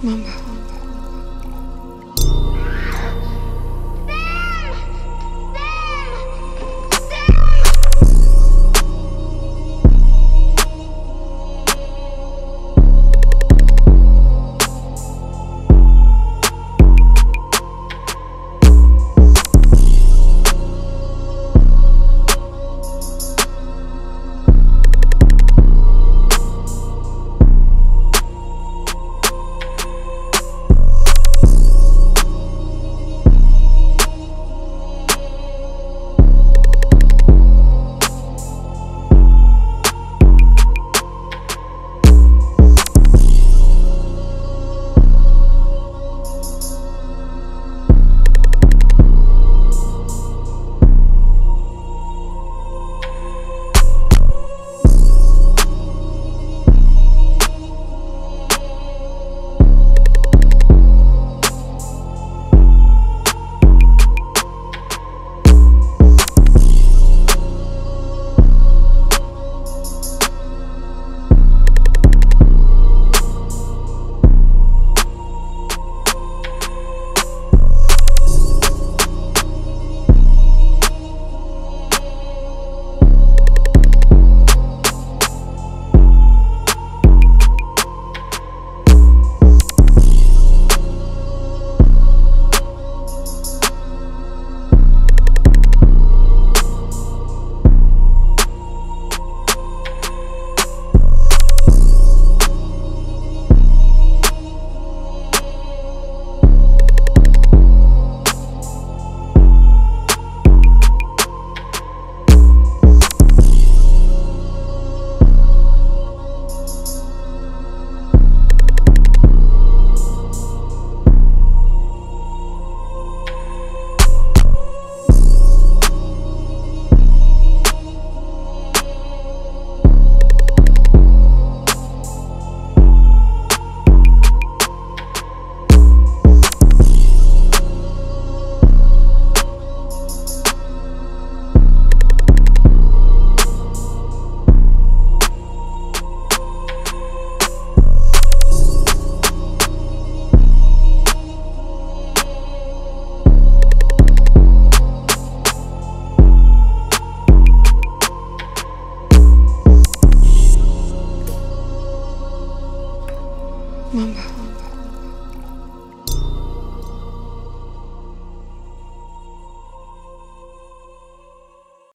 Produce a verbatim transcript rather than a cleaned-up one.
Mamba. Mamba.